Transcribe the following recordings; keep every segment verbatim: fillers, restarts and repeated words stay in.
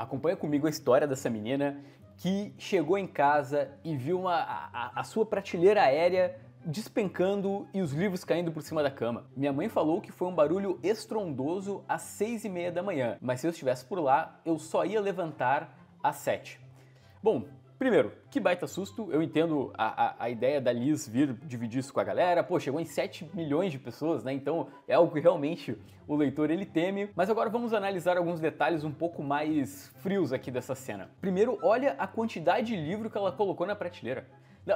Acompanha comigo a história dessa menina que chegou em casa e viu uma, a, a sua prateleira aérea despencando e os livros caindo por cima da cama. Minha mãe falou que foi um barulho estrondoso às seis e meia da manhã, mas se eu estivesse por lá, eu só ia levantar às sete. Bom, primeiro, que baita susto, eu entendo a, a, a ideia da Liz vir dividir isso com a galera, pô, chegou em sete milhões de pessoas, né, então é algo que realmente o leitor ele teme. Mas agora vamos analisar alguns detalhes um pouco mais frios aqui dessa cena. Primeiro, olha a quantidade de livro que ela colocou na prateleira.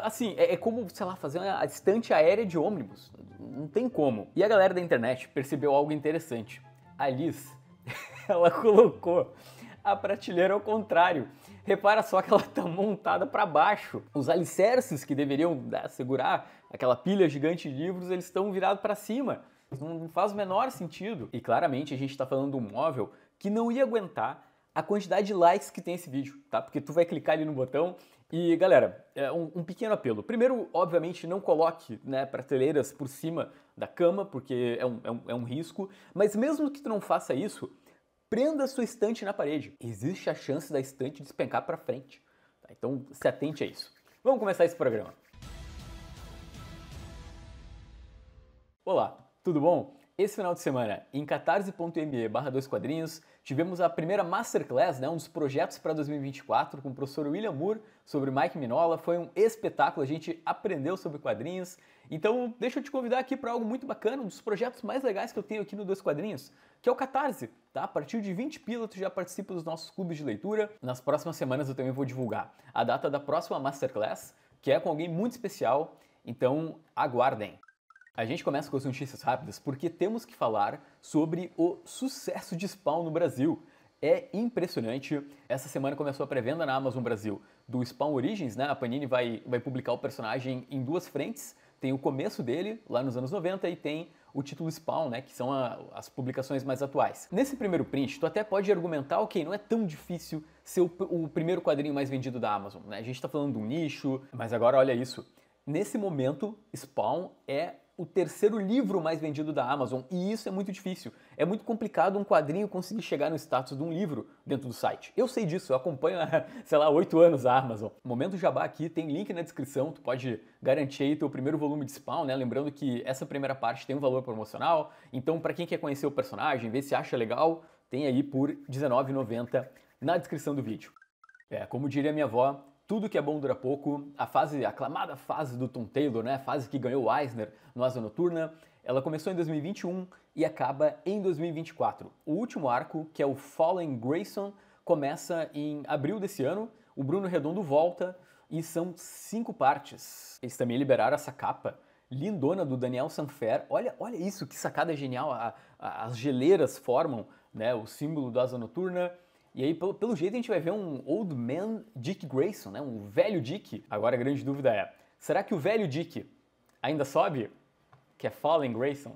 Assim, é, é como, sei lá, fazer uma estante aérea de ônibus, não tem como. E a galera da internet percebeu algo interessante, a Liz, ela colocou a prateleira ao contrário. Repara só que ela está montada para baixo. Os alicerces que deveriam né, segurar aquela pilha gigante de livros, eles estão virados para cima. Não faz o menor sentido. E claramente a gente está falando de um móvel que não ia aguentar a quantidade de likes que tem esse vídeo, tá? Porque tu vai clicar ali no botão e, galera, é um, um pequeno apelo. Primeiro, obviamente, não coloque né, prateleiras por cima da cama, porque é um, é um, é um risco. Mas mesmo que tu não faça isso, prenda sua estante na parede. Existe a chance da estante despencar para frente. Tá, então se atente a isso. Vamos começar esse programa. Olá, tudo bom? Esse final de semana, em catarse ponto me barra dois quadrinhos, tivemos a primeira Masterclass, né, um dos projetos para dois mil e vinte e quatro, com o professor William Moore, sobre Mike Minola. Foi um espetáculo, a gente aprendeu sobre quadrinhos. Então deixa eu te convidar aqui para algo muito bacana, um dos projetos mais legais que eu tenho aqui no Dois Quadrinhos, que é o Catarse, tá? A partir de vinte pila tu já participa dos nossos clubes de leitura. Nas próximas semanas eu também vou divulgar a data da próxima Masterclass, que é com alguém muito especial, então aguardem. A gente começa com as notícias rápidas porque temos que falar sobre o sucesso de Spawn no Brasil. É impressionante. Essa semana começou a pré-venda na Amazon Brasil do Spawn Origins, né? A Panini vai, vai publicar o personagem em duas frentes. Tem o começo dele, lá nos anos noventa, e tem o título Spawn, né, que são a, as publicações mais atuais. Nesse primeiro print, tu até pode argumentar, ok, não é tão difícil ser o, o primeiro quadrinho mais vendido da Amazon, né? A gente tá falando de um nicho, mas agora olha isso. Nesse momento, Spawn é o terceiro livro mais vendido da Amazon, e isso é muito difícil. É muito complicado um quadrinho conseguir chegar no status de um livro dentro do site. Eu sei disso, eu acompanho há, sei lá, oito anos a Amazon. Momento Jabá aqui, tem link na descrição, tu pode garantir aí teu primeiro volume de Spawn, né? Lembrando que essa primeira parte tem um valor promocional, então para quem quer conhecer o personagem, ver se acha legal, tem aí por dezenove reais e noventa centavos na descrição do vídeo. É, como diria minha avó, tudo que é bom dura pouco. A fase, a aclamada fase do Tom Taylor, né? A fase que ganhou o Eisner no Asa Noturna, ela começou em dois mil e vinte e um e acaba em dois mil e vinte e quatro. O último arco, que é o Fallen Grayson, começa em abril desse ano. O Bruno Redondo volta e são cinco partes. Eles também liberaram essa capa lindona do Daniel Sanfer. Olha, olha isso, que sacada genial. A, a, as geleiras formam né, o símbolo do Asa Noturna. E aí, pelo, pelo jeito, a gente vai ver um Old Man Dick Grayson, né? Um velho Dick. Agora a grande dúvida é, será que o velho Dick ainda sobe? Que é Fallen Grayson.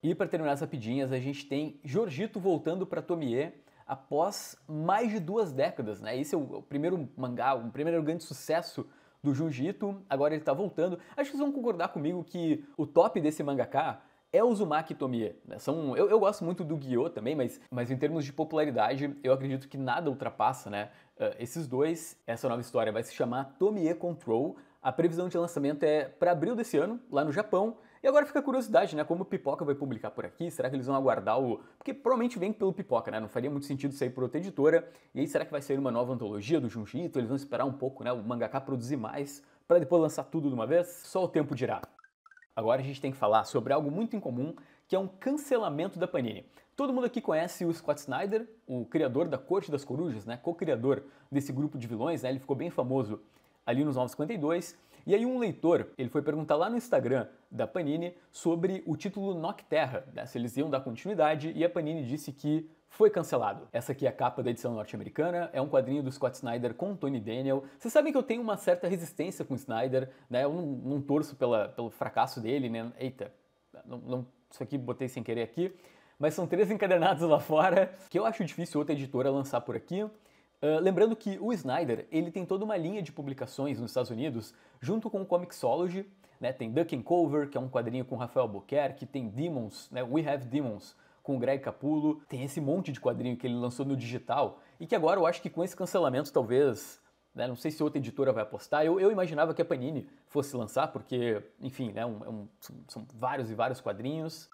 E para terminar as rapidinhas, a gente tem Junji Ito voltando para Tomie após mais de duas décadas, né? Esse é o, o primeiro mangá, o primeiro grande sucesso do Junji Ito. Agora ele está voltando. Acho que vocês vão concordar comigo que o top desse mangaká é o Uzumaki Tomie, né? São, eu, eu gosto muito do Gyo também, mas, mas em termos de popularidade, eu acredito que nada ultrapassa, né? Uh, esses dois. Essa nova história vai se chamar Tomie Control. A previsão de lançamento é para abril desse ano, lá no Japão. E agora fica a curiosidade, né? Como o Pipoca vai publicar por aqui? Será que eles vão aguardar o... Porque provavelmente vem pelo Pipoca, né? Não faria muito sentido sair por outra editora. E aí, será que vai sair uma nova antologia do Junji Ito? Eles vão esperar um pouco, né? O mangaka produzir mais para depois lançar tudo de uma vez? Só o tempo dirá. Agora a gente tem que falar sobre algo muito incomum, que é um cancelamento da Panini. Todo mundo aqui conhece o Scott Snyder, o criador da Corte das Corujas, né? Co-criador desse grupo de vilões, né? Ele ficou bem famoso ali nos Novos cinquenta e dois. E aí um leitor, ele foi perguntar lá no Instagram da Panini sobre o título Nocterra, né? Se eles iam dar continuidade, e a Panini disse que foi cancelado. Essa aqui é a capa da edição norte-americana, é um quadrinho do Scott Snyder com Tony Daniel. Vocês sabem que eu tenho uma certa resistência com o Snyder, né? Eu não, não torço pela, pelo fracasso dele, né? Eita, não, não, isso aqui botei sem querer aqui. Mas são três encadernados lá fora, que eu acho difícil outra editora lançar por aqui. Uh, lembrando que o Snyder, ele tem toda uma linha de publicações nos Estados Unidos, junto com o Comixology, né? Tem Duck and Cover, que é um quadrinho com Rafael Grampá, tem Demons, né? We Have Demons, com o Greg Capullo. Tem esse monte de quadrinho que ele lançou no digital e que agora eu acho que com esse cancelamento talvez... Não sei se outra editora vai apostar. Eu, eu imaginava que a Panini fosse lançar, porque, enfim, né, um, um, são vários e vários quadrinhos.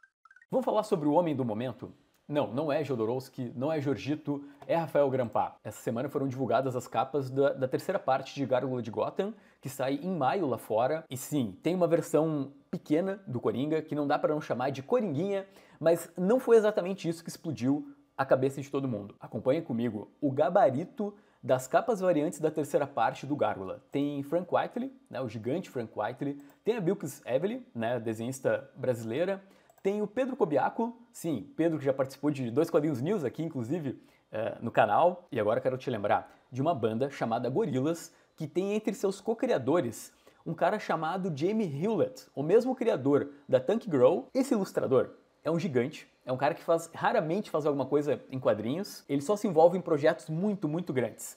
Vamos falar sobre o homem do momento? Não, não é Jodorowsky, não é Giorgito, é Rafael Grampá. Essa semana foram divulgadas as capas da, da terceira parte de Gárgula de Gotham, que sai em maio lá fora. E sim, tem uma versão pequena do Coringa, que não dá para não chamar de Coringuinha, mas não foi exatamente isso que explodiu a cabeça de todo mundo. Acompanhe comigo o gabarito das capas variantes da terceira parte do Gárgula. Tem Frank Quitely, né, o gigante Frank Quitely, tem a Bilkis Evely, né, desenhista brasileira, tem o Pedro Cobiaco, sim, Pedro que já participou de dois quadrinhos news aqui, inclusive, é, no canal, e agora quero te lembrar de uma banda chamada Gorillaz, que tem entre seus co-criadores um cara chamado Jamie Hewlett, o mesmo criador da Tank Girl. Esse ilustrador é um gigante, é um cara que faz, raramente faz alguma coisa em quadrinhos, ele só se envolve em projetos muito, muito grandes.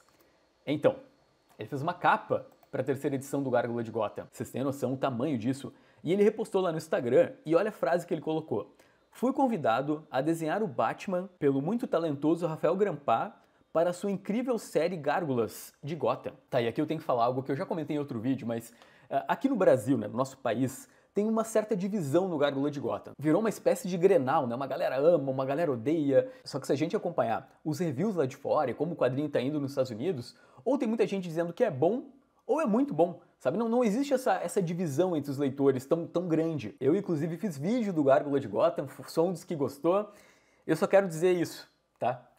Então, ele fez uma capa para a terceira edição do Gárgula de Gotham. Vocês têm noção do tamanho disso? E ele repostou lá no Instagram, e olha a frase que ele colocou. Fui convidado a desenhar o Batman pelo muito talentoso Rafael Grampá para a sua incrível série Gárgulas de Gotham. Tá, e aqui eu tenho que falar algo que eu já comentei em outro vídeo, mas uh, aqui no Brasil, né, no nosso país, tem uma certa divisão no Gárgula de Gotham. Virou uma espécie de grenal, né? Uma galera ama, uma galera odeia. Só que se a gente acompanhar os reviews lá de fora e como o quadrinho tá indo nos Estados Unidos, ou tem muita gente dizendo que é bom, ou é muito bom, sabe? Não, não existe essa, essa divisão entre os leitores tão, tão grande. Eu, inclusive, fiz vídeo do Gárgula de Gotham, sou um dos que gostou. Eu só quero dizer isso, tá?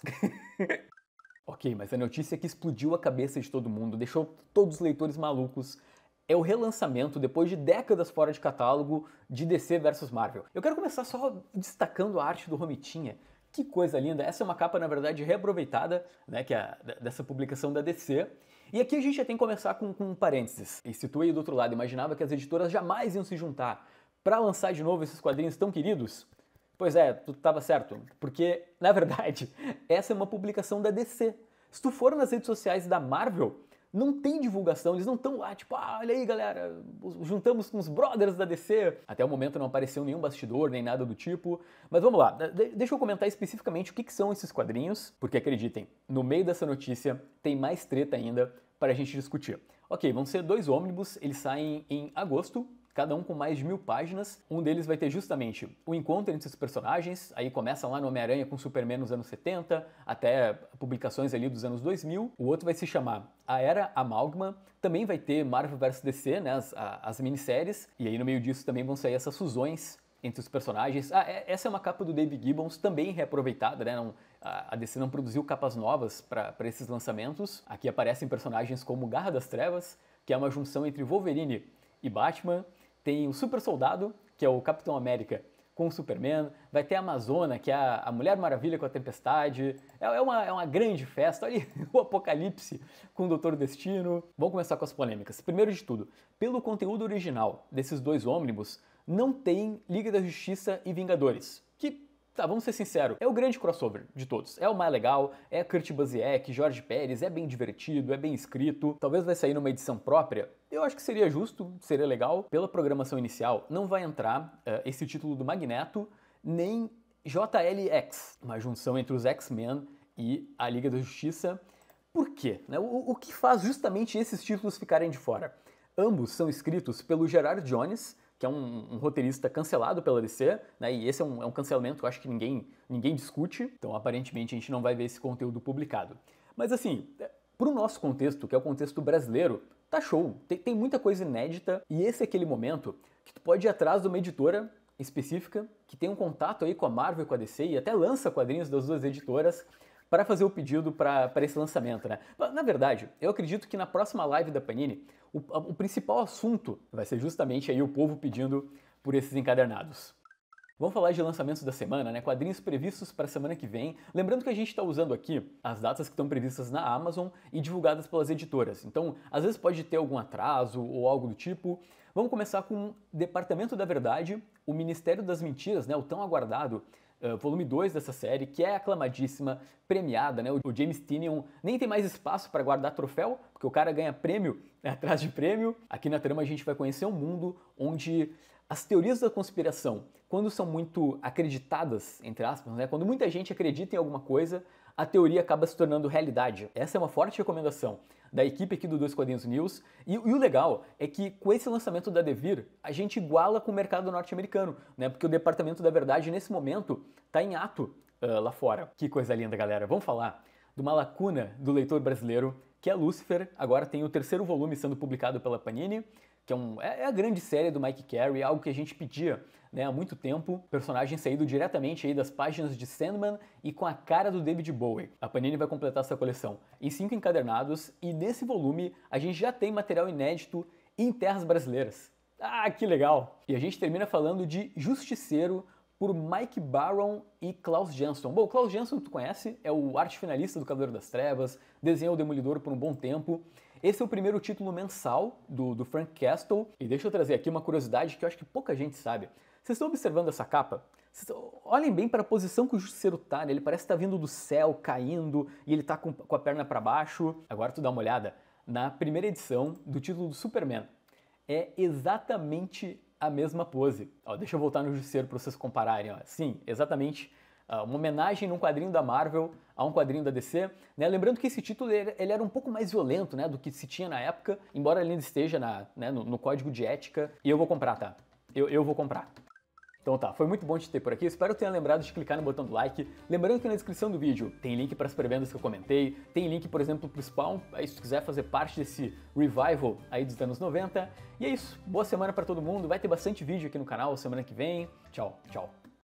Ok, mas a notícia é que explodiu a cabeça de todo mundo, deixou todos os leitores malucos. É o relançamento, depois de décadas fora de catálogo, de D C versus Marvel. Eu quero começar só destacando a arte do Romitinha. Que coisa linda! Essa é uma capa, na verdade, reaproveitada, né, que é a, dessa publicação da D C. E aqui a gente já tem que começar com, com um parênteses. E se tu aí do outro lado imaginava que as editoras jamais iam se juntar para lançar de novo esses quadrinhos tão queridos, pois é, tu estava certo. Porque, na verdade, essa é uma publicação da D C. Se tu for nas redes sociais da Marvel, não tem divulgação, eles não estão lá, tipo, ah, olha aí galera, juntamos com os brothers da D C. Até o momento não apareceu nenhum bastidor, nem nada do tipo. Mas vamos lá, de deixa eu comentar especificamente o que, que são esses quadrinhos, porque acreditem, no meio dessa notícia tem mais treta ainda para a gente discutir. Ok, vão ser dois ônibus, eles saem em agosto, cada um com mais de mil páginas. Um deles vai ter justamente o encontro entre os personagens, aí começa lá no Homem-Aranha com Superman nos anos setenta, até publicações ali dos anos dois mil. O outro vai se chamar A Era Amálgama, também vai ter Marvel versus. D C, né, as, as minisséries, e aí no meio disso também vão sair essas fusões entre os personagens. Ah, essa é uma capa do Dave Gibbons, também reaproveitada, né, não, a D C não produziu capas novas para esses lançamentos. Aqui aparecem personagens como Garra das Trevas, que é uma junção entre Wolverine e Batman. Tem o Super Soldado, que é o Capitão América com o Superman. Vai ter a Amazona, que é a Mulher Maravilha com a Tempestade. É uma, é uma grande festa. Olha aí, o Apocalipse com o Doutor Destino. Vamos começar com as polêmicas. Primeiro de tudo, pelo conteúdo original desses dois ônibus, não tem Liga da Justiça e Vingadores. Que, tá, vamos ser sinceros, é o grande crossover de todos. É o mais legal, é Kurt Busiek, Jorge Pérez, é bem divertido, é bem escrito. Talvez vai sair numa edição própria. Eu acho que seria justo, seria legal. Pela programação inicial, não vai entrar uh, esse título do Magneto, nem J L X, uma junção entre os X-Men e a Liga da Justiça. Por quê? O, o que faz justamente esses títulos ficarem de fora? Ambos são escritos pelo Gerard Jones, que é um, um roteirista cancelado pela D C, né, e esse é um, é um cancelamento que eu acho que ninguém, ninguém discute, então aparentemente a gente não vai ver esse conteúdo publicado. Mas assim, para o nosso contexto, que é o contexto brasileiro, tá show, tem, tem muita coisa inédita, e esse é aquele momento que tu pode ir atrás de uma editora específica que tem um contato aí com a Marvel, com a D C, e até lança quadrinhos das duas editoras para fazer o pedido para esse lançamento, né? Na verdade, eu acredito que na próxima live da Panini, o, o principal assunto vai ser justamente aí o povo pedindo por esses encadernados. Vamos falar de lançamentos da semana, né? Quadrinhos previstos para a semana que vem. Lembrando que a gente está usando aqui as datas que estão previstas na Amazon e divulgadas pelas editoras. Então, às vezes pode ter algum atraso ou algo do tipo. Vamos começar com o Departamento da Verdade, o Ministério das Mentiras, né? O tão aguardado uh, volume dois dessa série, que é aclamadíssima, premiada, né? O James Tynion nem tem mais espaço para guardar troféu, porque o cara ganha prêmio, né, atrás de prêmio. Aqui na trama a gente vai conhecer um mundo onde As teorias da conspiração, quando são muito acreditadas, entre aspas, né, quando muita gente acredita em alguma coisa, a teoria acaba se tornando realidade. Essa é uma forte recomendação da equipe aqui do Dois Quadrinhos News. E, e o legal é que com esse lançamento da Devir, a gente iguala com o mercado norte-americano, né? Porque o Departamento da Verdade, nesse momento, está em ato uh, lá fora. Que coisa linda, galera. Vamos falar de uma lacuna do leitor brasileiro, que é Lúcifer. Agora tem o terceiro volume sendo publicado pela Panini, que é, um, é a grande série do Mike Carey, algo que a gente pedia, né, há muito tempo. Personagem saído diretamente aí das páginas de Sandman e com a cara do David Bowie. A Panini vai completar essa coleção em cinco encadernados e nesse volume a gente já tem material inédito em terras brasileiras. Ah, que legal! E a gente termina falando de Justiceiro por Mike Baron e Klaus Jenson. Bom, o Klaus Jenson tu conhece, é o arte finalista do Cavaleiro das Trevas, desenhou o Demolidor por um bom tempo. Esse é o primeiro título mensal do, do Frank Castle. E deixa eu trazer aqui uma curiosidade que eu acho que pouca gente sabe. Vocês estão observando essa capa? Vocês olhem bem para a posição que o Justiceiro tá, né? Ele parece estar tá vindo do céu, caindo, e ele tá com, com a perna para baixo. Agora tu dá uma olhada na primeira edição do título do Superman. É exatamente a mesma pose. Ó, deixa eu voltar no Justiceiro para vocês compararem. Ó. Sim, exatamente. Uma homenagem num quadrinho da Marvel a um quadrinho da D C, né? Lembrando que esse título ele era um pouco mais violento, né, do que se tinha na época, embora ele ainda esteja na, né, no, no código de ética. E eu vou comprar, tá? Eu, eu vou comprar. Então tá, foi muito bom te ter por aqui, espero que tenha lembrado de clicar no botão do like. Lembrando que na descrição do vídeo tem link para as pré-vendas que eu comentei, tem link, por exemplo, para o Spawn, aí se tu quiser fazer parte desse revival aí dos anos noventa. E é isso, boa semana para todo mundo, vai ter bastante vídeo aqui no canal semana que vem. Tchau, tchau.